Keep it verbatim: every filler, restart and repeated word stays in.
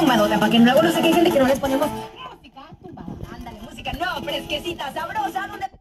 tumbadota, para que luego no sé qué hay gente que no les ponemos música tumbada. Ándale, música no, fresquecita, sabrosa, donde...